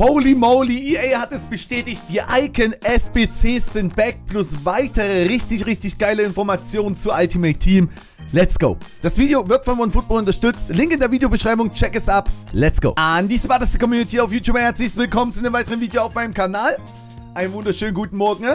Holy moly, EA hat es bestätigt, die Icon-SBCs sind back, plus weitere richtig geile Informationen zu Ultimate Team. Let's go. Das Video wird von OneFootball unterstützt. Link in der Videobeschreibung, check es ab. Let's go. An die smarteste Community auf YouTube, herzlich willkommen zu einem weiteren Video auf meinem Kanal. Einen wunderschönen guten Morgen,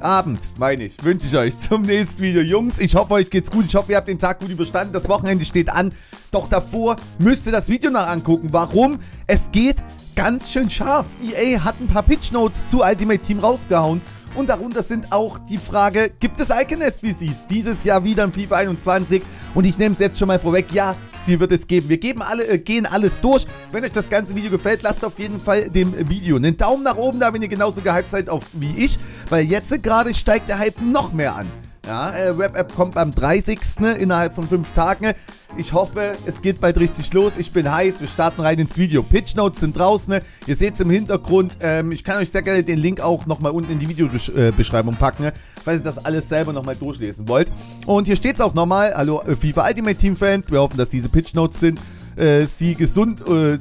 Abend, meine ich, wünsche ich euch zum nächsten Video. Jungs, ich hoffe, euch geht's gut. Ich hoffe, ihr habt den Tag gut überstanden. Das Wochenende steht an. Doch davor müsst ihr das Video noch angucken. Warum? Es geht ganz schön scharf. EA hat ein paar Pitchnotes zu Ultimate Team rausgehauen. Und darunter sind auch die Frage, gibt es Icon-SBCs dieses Jahr wieder im FIFA 21? Und ich nehme es jetzt schon mal vorweg, ja, sie wird es geben. Wir gehen alles durch. Wenn euch das ganze Video gefällt, lasst auf jeden Fall dem Video einen Daumen nach oben da, wenn ihr genauso gehypt seid auf wie ich. Weil jetzt gerade steigt der Hype noch mehr an. Ja, Web-App kommt am 30. innerhalb von 5 Tagen. Ich hoffe, es geht bald richtig los. Ich bin heiß, wir starten rein ins Video. Pitchnotes sind draußen, ne? Ihr seht es im Hintergrund. Ich kann euch sehr gerne den Link auch nochmal unten in die Videobeschreibung packen, ne? Falls ihr das alles selber nochmal durchlesen wollt. Und hier steht es auch nochmal. Hallo FIFA Ultimate Team Fans, wir hoffen, dass diese Pitchnotes sind. Sie gesund, wir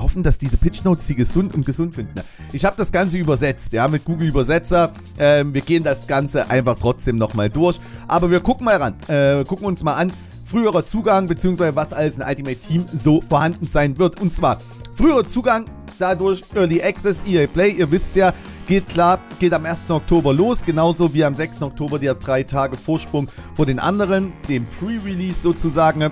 hoffen, dass diese Pitchnotes sie gesund finden. Ich habe das Ganze übersetzt, ja, mit Google Übersetzer. Wir gehen das Ganze einfach trotzdem nochmal durch. Aber wir gucken mal ran, gucken uns mal an, früherer Zugang, beziehungsweise was alles in Ultimate Team so vorhanden sein wird. Und zwar, früherer Zugang, dadurch Early Access, EA Play, ihr wisst ja, geht klar, geht am 1. Oktober los, genauso wie am 6. Oktober der 3 Tage Vorsprung vor den anderen, dem Pre-Release sozusagen.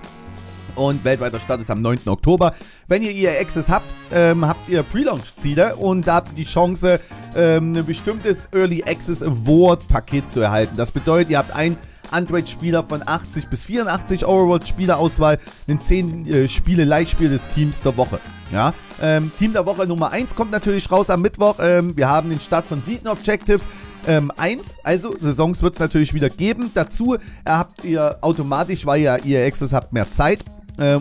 Und weltweiter Start ist am 9. Oktober. Wenn ihr EA Access habt, habt ihr Pre-Launch-Ziele und da habt ihr die Chance, ein bestimmtes Early Access Award-Paket zu erhalten. Das bedeutet, ihr habt einen Android-Spieler von 80 bis 84 Overwatch-Spielerauswahl, einen 10-Spiele-Leitspiel des Teams der Woche. Ja? Team der Woche Nummer 1 kommt natürlich raus am Mittwoch. Wir haben den Start von Season Objectives 1, also Saisons wird es natürlich wieder geben. Dazu habt ihr automatisch, weil ihr EA Access habt, mehr Zeit,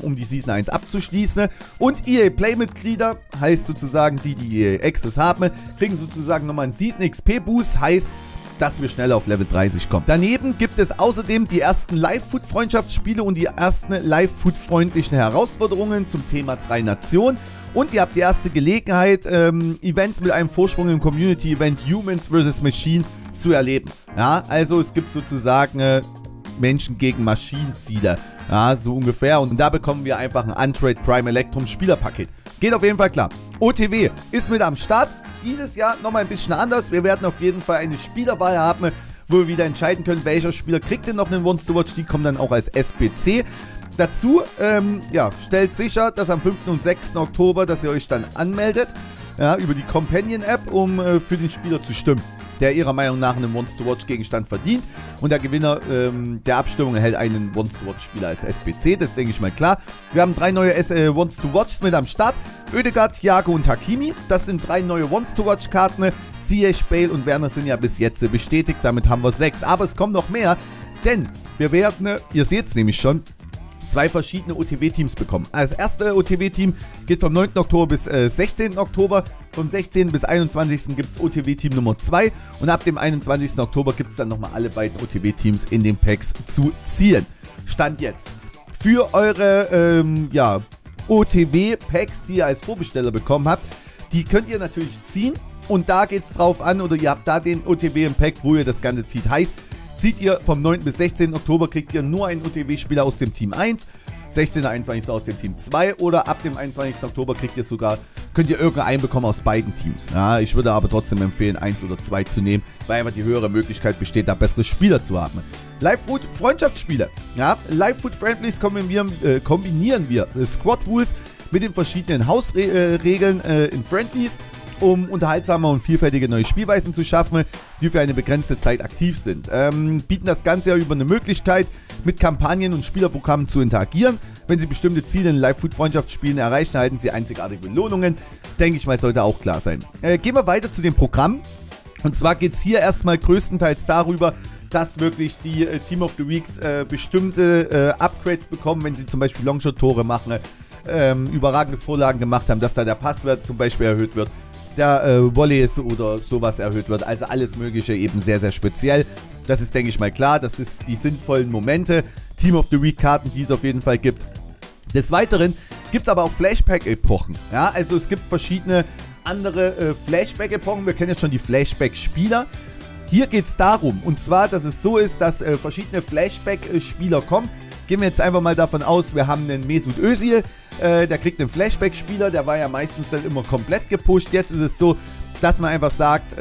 um die Season 1 abzuschließen. Und EA Play Mitglieder, heißt sozusagen die, die EA Access haben, kriegen sozusagen nochmal einen Season XP Boost, heißt, dass wir schneller auf Level 30 kommen. Daneben gibt es außerdem die ersten Live-Food-Freundschaftsspiele und die ersten Live-Food-freundlichen Herausforderungen zum Thema 3 Nationen. Und ihr habt die erste Gelegenheit, Events mit einem Vorsprung im Community-Event Humans vs. Machine zu erleben. Ja, also es gibt sozusagen Menschen gegen Maschinenziele, ja, so ungefähr. Und da bekommen wir einfach ein Untrade Prime Electrum Spielerpaket. Geht auf jeden Fall klar. OTW ist mit am Start. Dieses Jahr nochmal ein bisschen anders. Wir werden auf jeden Fall eine Spielerwahl haben, wo wir wieder entscheiden können, welcher Spieler kriegt denn noch einen Once-to-Watch. Die kommen dann auch als SBC. Dazu, ja, stellt sicher, dass am 5. und 6. Oktober, dass ihr euch dann anmeldet, ja, über die Companion-App, um für den Spieler zu stimmen, der ihrer Meinung nach einen Once-to-Watch-Gegenstand verdient. Und der Gewinner der Abstimmung erhält einen Once-to-Watch-Spieler als SBC. Das ist, denke ich mal, klar. Wir haben 3 neue Once-to-Watchs mit am Start. Oedegaard, Yago und Hakimi. Das sind 3 neue Once-to-Watch-Karten. Ziyech, Bale und Werner sind ja bis jetzt bestätigt. Damit haben wir 6. Aber es kommen noch mehr, denn wir werden, ihr seht es nämlich schon, 2 verschiedene OTW-Teams bekommen. Das erste OTW-Team geht vom 9. Oktober bis 16. Oktober. Vom 16. bis 21. gibt es OTW-Team Nummer 2. Und ab dem 21. Oktober gibt es dann nochmal alle beiden OTW-Teams in den Packs zu ziehen. Stand jetzt. Für eure ja, OTW-Packs, die ihr als Vorbesteller bekommen habt, die könnt ihr natürlich ziehen. Und da geht es drauf an, oder ihr habt da den OTW im Pack, wo ihr das Ganze zieht. Heißt, zieht ihr vom 9. bis 16. Oktober, kriegt ihr nur einen OTW-Spieler aus dem Team 1, 16. und 21. aus dem Team 2, oder ab dem 21. Oktober kriegt ihr sogar, könnt ihr irgendeinen bekommen aus beiden Teams. Ja, ich würde aber trotzdem empfehlen, 1 oder 2 zu nehmen, weil einfach die höhere Möglichkeit besteht, da bessere Spieler zu haben. Live-Food-Freundschaftsspiele. Ja, Live-Food-Friendlies kombinieren wir Squad-Rules mit den verschiedenen Hausregeln in Friendlies, um unterhaltsame und vielfältige neue Spielweisen zu schaffen, die für eine begrenzte Zeit aktiv sind. Bieten das Ganze ja über eine Möglichkeit, mit Kampagnen und Spielerprogrammen zu interagieren. Wenn sie bestimmte Ziele in Live-Food-Freundschaftsspielen erreichen, erhalten sie einzigartige Belohnungen. Denke ich mal, sollte auch klar sein. Gehen wir weiter zu dem Programm. Und zwar geht es hier erstmal größtenteils darüber, dass wirklich die Team of the Weeks bestimmte Upgrades bekommen, wenn sie zum Beispiel Longshot-Tore machen, überragende Vorlagen gemacht haben, dass da der Passwert zum Beispiel erhöht wird, der Volley ist oder sowas erhöht wird. Also alles Mögliche eben sehr speziell. Das ist, denke ich mal, klar. Das ist die sinnvollen Momente. Team of the Week Karten, die es auf jeden Fall gibt. Des Weiteren Gibt es aber auch Flashback-Epochen. Ja, also es gibt verschiedene andere Flashback-Epochen. Wir kennen ja schon die Flashback-Spieler. Hier geht es darum, und zwar, dass es so ist, dass verschiedene Flashback-Spieler kommen. Gehen wir jetzt einfach mal davon aus, wir haben einen Mesut Özil, der kriegt einen Flashback-Spieler, der war ja meistens dann immer komplett gepusht. Jetzt ist es so, dass man einfach sagt,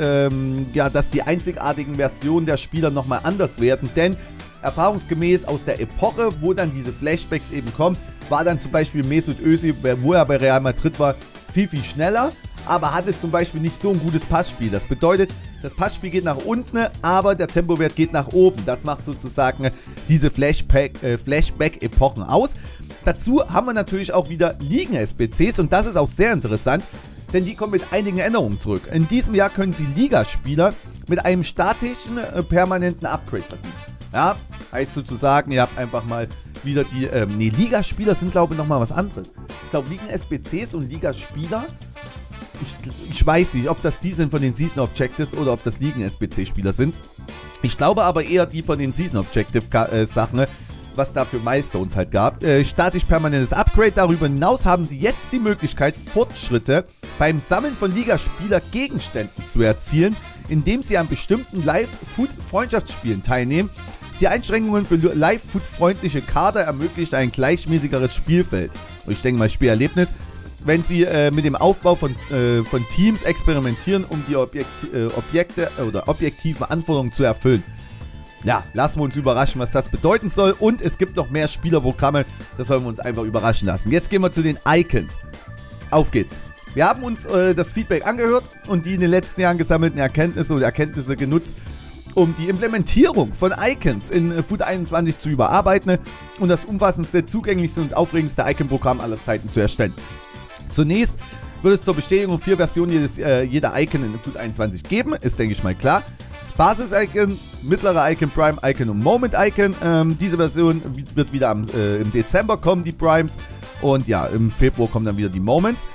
ja, dass die einzigartigen Versionen der Spieler nochmal anders werden, denn erfahrungsgemäß aus der Epoche, wo dann diese Flashbacks eben kommen, war dann zum Beispiel Mesut Özil, wo er bei Real Madrid war, viel, viel schneller, aber hatte zum Beispiel nicht so ein gutes Passspiel. Das bedeutet, das Passspiel geht nach unten, aber der Tempowert geht nach oben. Das macht sozusagen diese Flashback-Epochen aus. Dazu haben wir natürlich auch wieder Ligen-SBCs und das ist auch sehr interessant, denn die kommen mit einigen Änderungen zurück. In diesem Jahr können Sie Ligaspieler mit einem statischen, permanenten Upgrade verdienen. Ja, heißt sozusagen, ihr habt einfach mal wieder die, ne, Ligaspieler sind, glaube ich, nochmal was anderes. Ich glaube, Ligen-SBCs und Ligaspieler, ich weiß nicht, ob das die sind von den Season Objectives oder ob das Ligen-SBC-Spieler sind. Ich glaube aber eher die von den Season Objective-Sachen, was da für Milestones halt gab. Statisch permanentes Upgrade. Darüber hinaus haben sie jetzt die Möglichkeit, Fortschritte beim Sammeln von Ligaspieler-Gegenständen zu erzielen, indem sie an bestimmten Live-Food-Freundschaftsspielen teilnehmen. Die Einschränkungen für Live-Food-freundliche Kader ermöglichen ein gleichmäßigeres Spielfeld. Und ich denke mal Spielerlebnis, wenn sie mit dem Aufbau von Teams experimentieren, um die objektiven Anforderungen zu erfüllen. Ja, lassen wir uns überraschen, was das bedeuten soll. Und es gibt noch mehr Spielerprogramme, das sollen wir uns einfach überraschen lassen. Jetzt gehen wir zu den Icons. Auf geht's. Wir haben uns das Feedback angehört und die in den letzten Jahren gesammelten Erkenntnisse genutzt, um die Implementierung von Icons in FUT 21 zu überarbeiten und das umfassendste, zugänglichste und aufregendste Icon-Programm aller Zeiten zu erstellen. Zunächst wird es zur Bestätigung 4 Versionen jeder Icon in FUT 21 geben, ist, denke ich mal, klar. Basis-Icon, mittlere Icon, Prime-Icon und Moment-Icon. Diese Version wird wieder im Dezember kommen, die Primes. Und ja, im Februar kommen dann wieder die Moments.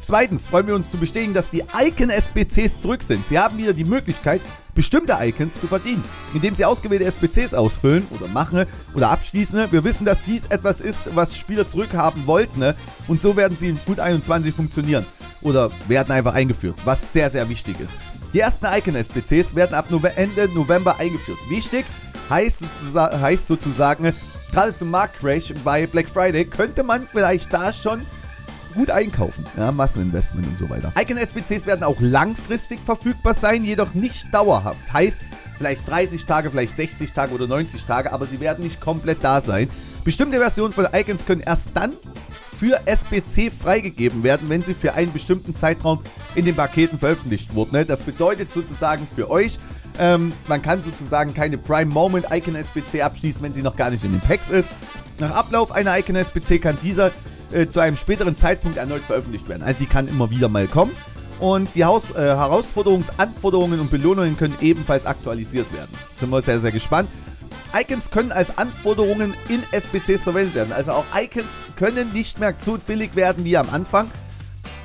Zweitens freuen wir uns zu bestätigen, dass die Icon-SBCs zurück sind. Sie haben wieder die Möglichkeit, bestimmte Icons zu verdienen, indem sie ausgewählte SBCs ausfüllen oder machen oder abschließen. Wir wissen, dass dies etwas ist, was Spieler zurückhaben wollten, ne? Und so werden sie in FUT 21 funktionieren oder werden einfach eingeführt, was sehr, sehr wichtig ist. Die ersten Icon-SBCs werden ab Ende November eingeführt. Wichtig heißt sozusagen, gerade zum Marktcrash bei Black Friday könnte man vielleicht da schon gut einkaufen, ja, Masseninvestment und so weiter. Icon-SBCs werden auch langfristig verfügbar sein, jedoch nicht dauerhaft. Heißt, vielleicht 30 Tage, vielleicht 60 Tage oder 90 Tage, aber sie werden nicht komplett da sein. Bestimmte Versionen von Icons können erst dann für SBC freigegeben werden, wenn sie für einen bestimmten Zeitraum in den Paketen veröffentlicht wurden. Das bedeutet sozusagen für euch, man kann sozusagen keine Prime Moment Icon-SBC abschließen, wenn sie noch gar nicht in den Packs ist. Nach Ablauf einer Icon-SBC kann dieser zu einem späteren Zeitpunkt erneut veröffentlicht werden. Also die kann immer wieder mal kommen. Und die Herausforderungen, Anforderungen und Belohnungen können ebenfalls aktualisiert werden. Jetzt sind wir sehr, sehr gespannt. Icons können als Anforderungen in SBCs verwendet werden. Also auch Icons können nicht mehr so billig werden wie am Anfang.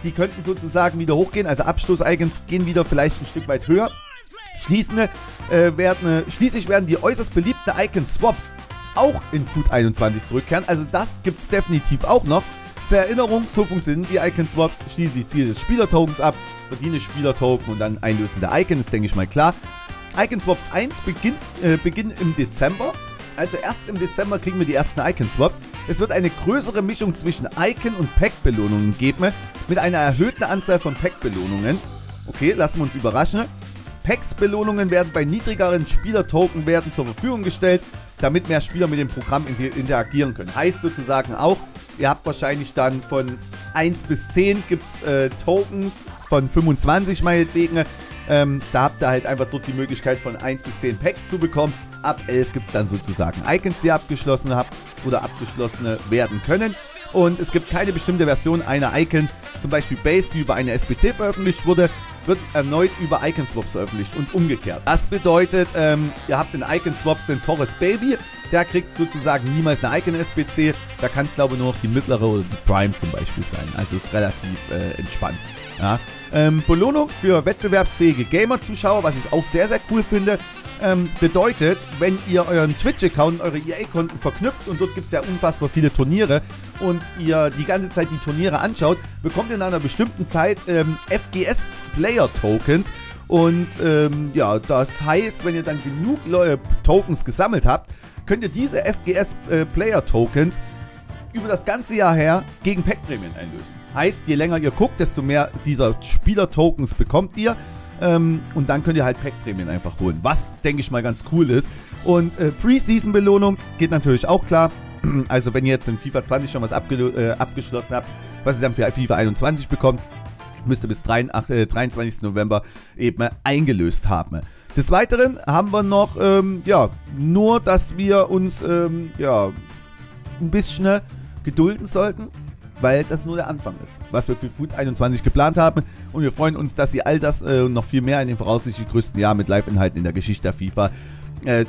Die könnten sozusagen wieder hochgehen. Also Abstoß-Icons gehen wieder vielleicht ein Stück weit höher. Schließlich werden die äußerst beliebten Icon-Swaps auch in FUT 21 zurückkehren. Also das gibt es definitiv auch noch. Zur Erinnerung, so funktionieren die Icon-Swaps. Schließe die Ziele des Spielertokens ab, verdiene Spielertoken und dann einlösen der Icon. Ist, denke ich mal, klar. Icon-Swaps 1 beginnen im Dezember. Also erst im Dezember kriegen wir die ersten Icon-Swaps. Es wird eine größere Mischung zwischen Icon- und Pack-Belohnungen geben, mit einer erhöhten Anzahl von Pack-Belohnungen. Okay, lassen wir uns überraschen. Packs-Belohnungen werden bei niedrigeren Spielertoken zur Verfügung gestellt, damit mehr Spieler mit dem Programm interagieren können. Heißt sozusagen auch, ihr habt wahrscheinlich dann von 1 bis 10 gibt es Tokens, von 25 meinetwegen. Da habt ihr halt einfach dort die Möglichkeit, von 1 bis 10 Packs zu bekommen. Ab 11 gibt es dann sozusagen Icons, die ihr abgeschlossen habt oder abgeschlossene werden können. Und es gibt keine bestimmte Version einer Icon, zum Beispiel Base, die über eine SBC veröffentlicht wurde, wird erneut über Icon-Swaps veröffentlicht und umgekehrt. Das bedeutet, ihr habt in Icon-Swaps den Torres Baby, der kriegt sozusagen niemals eine Icon-SBC, da kann es, glaube ich, nur noch die mittlere oder die Prime zum Beispiel sein, also ist relativ entspannt. Ja. Belohnung für wettbewerbsfähige Gamer-Zuschauer, was ich auch sehr, sehr cool finde. Bedeutet, wenn ihr euren Twitch-Account, eure EA-Konten verknüpft und dort gibt es ja unfassbar viele Turniere und ihr die ganze Zeit die Turniere anschaut, bekommt ihr in einer bestimmten Zeit FGS-Player-Tokens. Und ja, das heißt, wenn ihr dann genug neue Tokens gesammelt habt, könnt ihr diese FGS-Player-Tokens über das ganze Jahr her gegen Pack-Prämien einlösen. Heißt, je länger ihr guckt, desto mehr dieser Spieler-Tokens bekommt ihr. Und dann könnt ihr halt Pack-Prämien einfach holen, was, denke ich mal, ganz cool ist. Und Preseason-Belohnung geht natürlich auch klar. Also wenn ihr jetzt in FIFA 20 schon was abgeschlossen habt, was ihr dann für FIFA 21 bekommt, müsst ihr bis 23. November eben eingelöst haben. Des Weiteren haben wir noch, ja, nur, dass wir uns, ja, ein bisschen gedulden sollten, weil das nur der Anfang ist, was wir für Food 21 geplant haben, und wir freuen uns, dass ihr all das und noch viel mehr in den voraussichtlich größten Jahren mit Live-Inhalten in der Geschichte der FIFA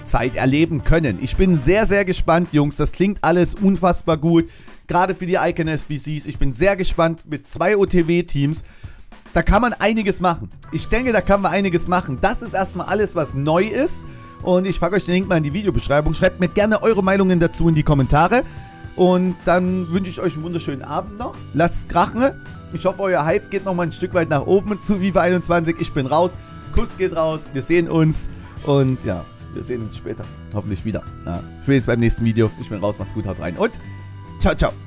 Zeit erleben können. Ich bin sehr, sehr gespannt, Jungs, das klingt alles unfassbar gut, gerade für die Icon-SBCs. Ich bin sehr gespannt mit 2 OTW-Teams, da kann man einiges machen. Ich denke, da kann man einiges machen. Das ist erstmal alles, was neu ist, und ich packe euch den Link mal in die Videobeschreibung. Schreibt mir gerne eure Meinungen dazu in die Kommentare. Und dann wünsche ich euch einen wunderschönen Abend noch. Lasst krachen. Ich hoffe, euer Hype geht nochmal ein Stück weit nach oben zu FIFA 21. Ich bin raus. Kuss geht raus. Wir sehen uns. Und ja, wir sehen uns später. Hoffentlich wieder. Ja, spätestens beim nächsten Video. Ich bin raus. Macht's gut. Haut rein. Und ciao, ciao.